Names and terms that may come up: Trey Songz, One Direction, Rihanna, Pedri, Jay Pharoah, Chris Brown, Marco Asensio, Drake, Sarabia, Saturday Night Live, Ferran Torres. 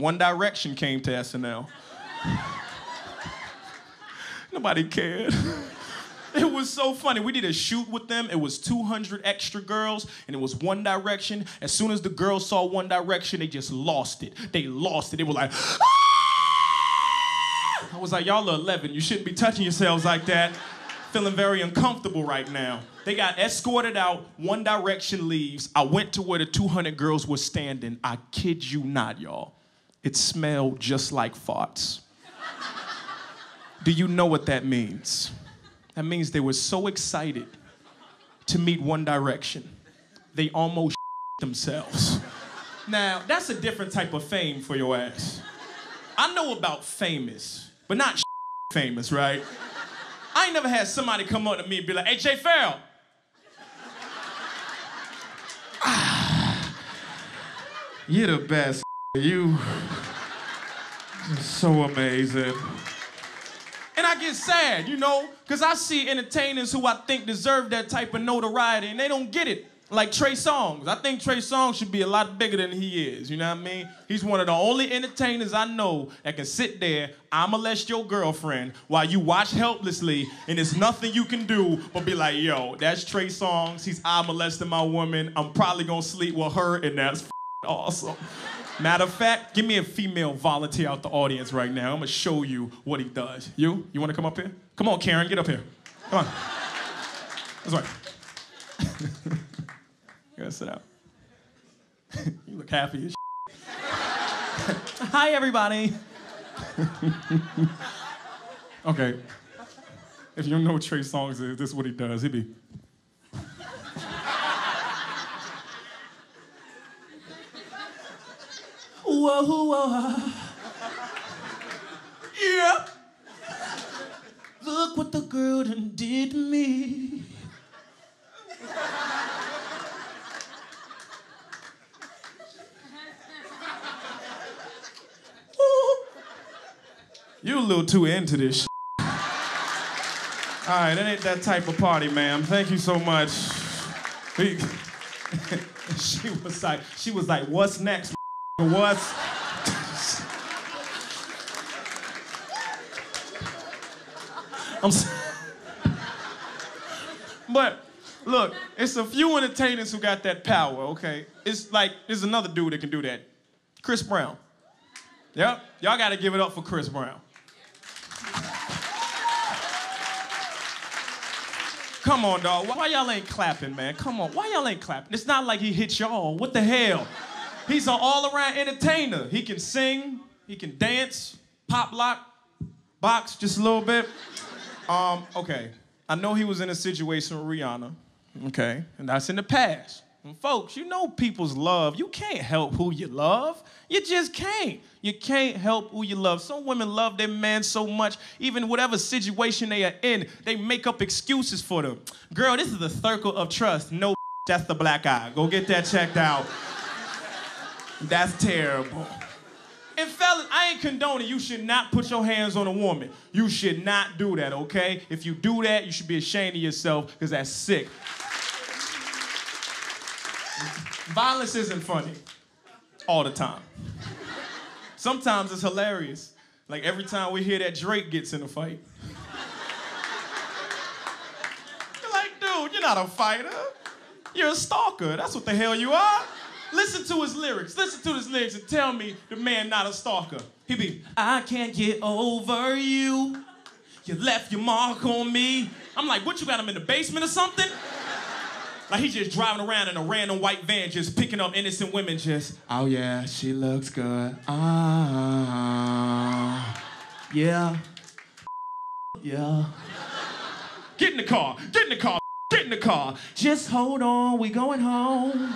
One Direction came to SNL. Nobody cared. It was so funny. We did a shoot with them. It was 200 extra girls, and it was One Direction. As soon as the girls saw One Direction, they just lost it. They lost it. They were like, ah! I was like, y'all are 11. You shouldn't be touching yourselves like that. Feeling very uncomfortable right now. They got escorted out. One Direction leaves. I went to where the 200 girls were standing. I kid you not, y'all. It smelled just like farts. Do you know what that means? That means they were so excited to meet One Direction, they almost shit themselves. Now, that's a different type of fame for your ass. I know about famous, but not shit famous, right? I ain't never had somebody come up to me and be like, hey, Jay Pharoah. You're the best, you. So amazing. And I get sad, you know, because I see entertainers who I think deserve that type of notoriety, and they don't get it. Like Trey Songz. I think Trey Songz should be a lot bigger than he is, you know what I mean? He's one of the only entertainers I know that can sit there, I molest your girlfriend, while you watch helplessly, and there's nothing you can do but be like, yo, that's Trey Songz, he's I molesting my woman, I'm probably gonna sleep with her, and that's awesome. Matter of fact, give me a female volunteer out the audience right now. I'm gonna show you what he does. You wanna come up here? Come on, Karen, get up here. Come on. That's right. You gotta sit out. You look happy as shit. Hi, everybody. Okay. If you don't know what Trey Songz is, this is what he does. He be... Whoa, whoa. Yeah. Look what the girl done did to me. You a little too into this shit. All right, that ain't that type of party, ma'am. Thank you so much. She was like, what's next, what's... I'm sorry. But, look, it's a few entertainers who got that power, okay? It's like, there's another dude that can do that. Chris Brown. Yep, y'all gotta give it up for Chris Brown. Come on, dog. Why y'all ain't clapping, man? Come on. Why y'all ain't clapping? It's not like he hit y'all. What the hell? He's an all-around entertainer. He can sing, he can dance, pop lock, box just a little bit. Okay. I know he was in a situation with Rihanna, okay? And that's in the past. And folks, you know people's love. You can't help who you love. You just can't. You can't help who you love. Some women love their man so much, even whatever situation they are in, they make up excuses for them. Girl, this is the circle of trust. No, that's the black eye. Go get that checked out. That's terrible. And fellas, I ain't condoning you should not put your hands on a woman. You should not do that, okay? If you do that, you should be ashamed of yourself because that's sick. Violence isn't funny all the time. Sometimes it's hilarious. Like every time we hear that Drake gets in a fight. You're like, dude, you're not a fighter. You're a stalker. That's what the hell you are. Listen to his lyrics. Listen to his lyrics and tell me the man not a stalker. He be, I can't get over you. You left your mark on me. I'm like, what, you got him in the basement or something? Like he's just driving around in a random white van, just picking up innocent women, just, oh yeah, she looks good. Ah, yeah, yeah. Get in the car, get in the car, get in the car. Just hold on, we going home.